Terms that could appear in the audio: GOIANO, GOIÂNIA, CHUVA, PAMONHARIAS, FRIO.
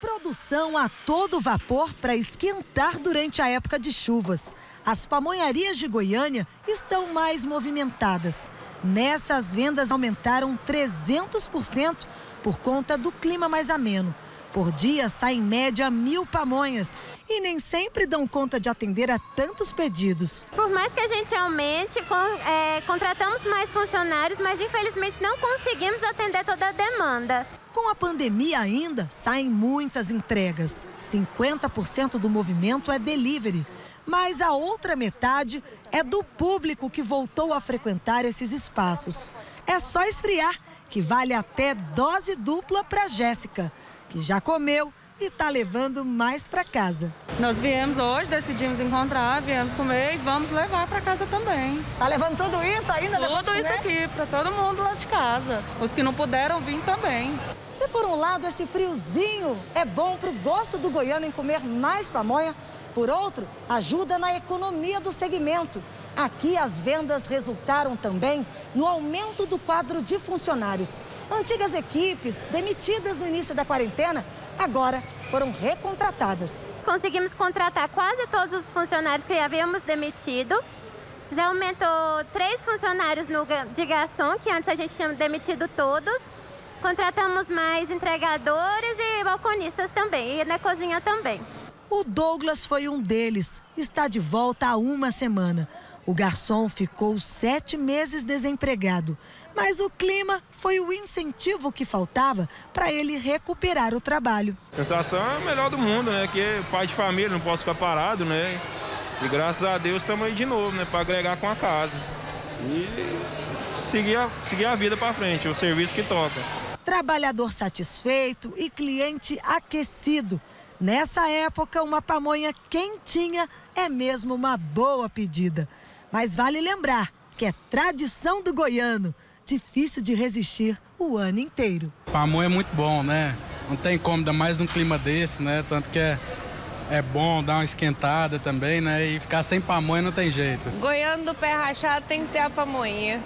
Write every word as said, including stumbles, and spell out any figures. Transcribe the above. Produção a todo vapor para esquentar durante a época de chuvas. As pamonharias de Goiânia estão mais movimentadas. Nessa, as vendas aumentaram trezentos por cento por conta do clima mais ameno. Por dia, saem em média mil pamonhas e nem sempre dão conta de atender a tantos pedidos. Por mais que a gente aumente, com, é, contratamos mais funcionários, mas infelizmente não conseguimos atender toda a demanda. Com a pandemia ainda, saem muitas entregas. cinquenta por cento do movimento é delivery, mas a outra metade é do público que voltou a frequentar esses espaços. É só esfriar, que vale até dose dupla para Jéssica, que já comeu e está levando mais para casa. Nós viemos hoje, decidimos encontrar, viemos comer e vamos levar para casa também. Tá levando tudo isso ainda? Tudo isso aqui, para todo mundo lá de casa. Os que não puderam vir também. Se por um lado esse friozinho é bom para o gosto do goiano em comer mais pamonha, por outro, ajuda na economia do segmento. Aqui as vendas resultaram também no aumento do quadro de funcionários. Antigas equipes, demitidas no início da quarentena, agora foram recontratadas. Conseguimos contratar quase todos os funcionários que havíamos demitido. Já aumentou três funcionários no, de garçom, que antes a gente tinha demitido todos. Contratamos mais entregadores e balconistas também, e na cozinha também. O Douglas foi um deles. Está de volta há uma semana. O garçom ficou sete meses desempregado, mas o clima foi o incentivo que faltava para ele recuperar o trabalho. A sensação é a melhor do mundo, né? Que é pai de família, não posso ficar parado, né? E graças a Deus estamos aí de novo, né? Para agregar com a casa e seguir a, seguir a vida para frente, o serviço que toca. Trabalhador satisfeito e cliente aquecido. Nessa época, uma pamonha quentinha é mesmo uma boa pedida. Mas vale lembrar que é tradição do goiano, difícil de resistir o ano inteiro. Pamonha é muito bom, né? Não tem como dar mais um clima desse, né? Tanto que é, é bom dar uma esquentada também, né? E ficar sem pamonha não tem jeito. Goiano do pé rachado tem que ter a pamonha.